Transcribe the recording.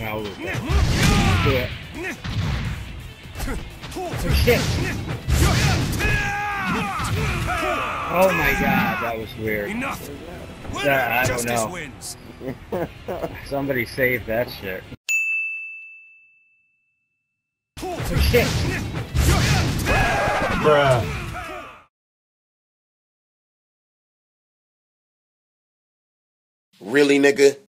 Now we'll do it. Oh, shit. Oh my god, that was weird. Enough. I don't know. Somebody saved that shit. Oh, shit. Bruh. Really, nigga?